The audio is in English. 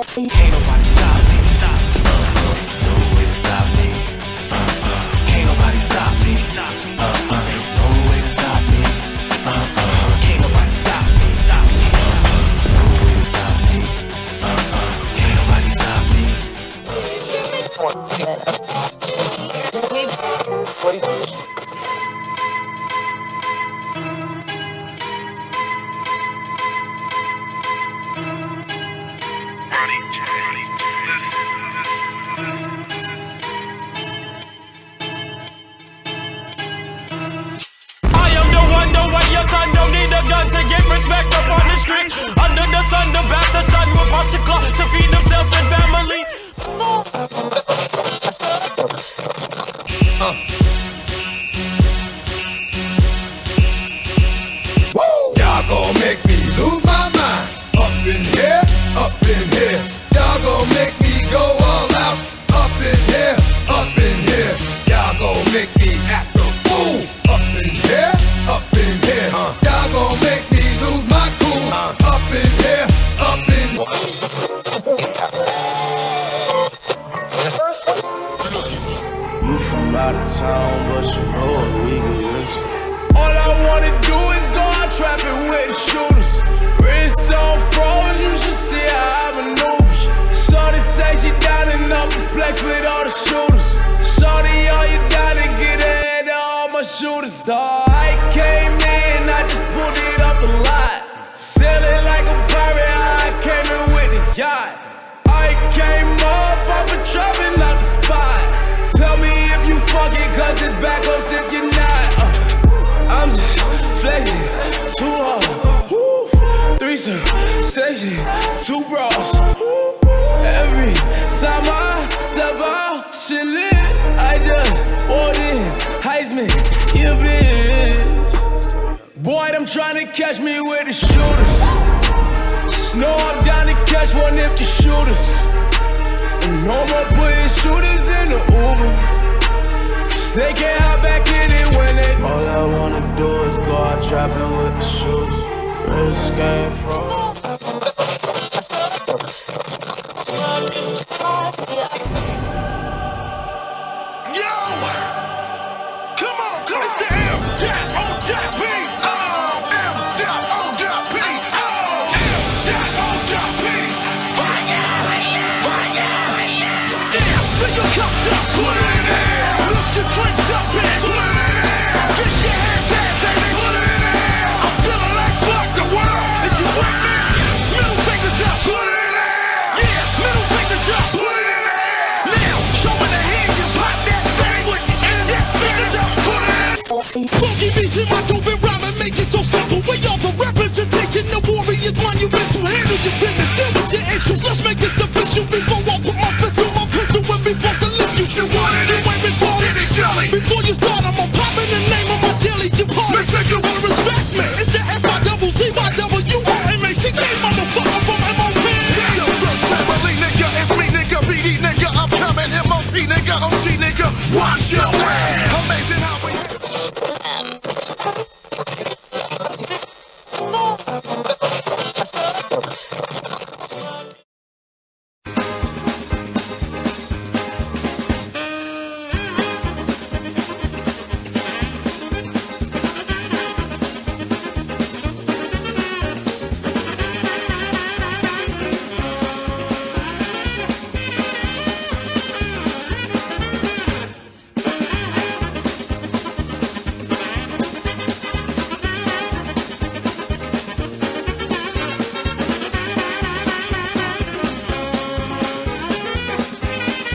Can't nobody stop me. Ain't no way to stop me. Can't nobody stop me. Ain't no way to stop me. Can't nobody stop me. No way to stop me. Can't nobody stop me. What is this? Under the sun, the bastard son will pop the clock to feed himself and family. Y'all gon' make me lose my mind. Up in here, up in here. Y'all gon' make me go all out. Up in here, up in here. Y'all gon' make me act a fool. Up in here, up in here. Y'all gon' make me lose my mind. Up in here, up in here. You from out of town, but you know what we can listen. All I wanna do is go out trapping with the shooters. Wrist on froze, you should see how I maneuver. Shorty say she down and up and flex with all the shooters. Shorty, all you gotta get ahead of all my shooters. Oh, I came in, I just pulled it off the lot. Sailing like a pirate, I came in with a yacht. I came up, I've been trapping out the spot. Tell me if you fucking, cause it's back up since you're not. I'm just flexing, too hard. Threesome, session, two bras. Every time I step out, shit lit. I just walked in, Heisman, you bitch. Boy, them tryna catch me with the shooters. Snow, I'm down to catch one if you shoot us. And no more putting shooters in the Uber, cause they can't hop back in it when it. All I wanna do is go out trapping with the shooters. Wrist game froze. Yo! Come on, come on! It's the M.O.J.P. Funky beats in my dope and rhyme and make it so simple. We all the representation, the warriors monumental. Handle your business, deal with your issues. Let's make this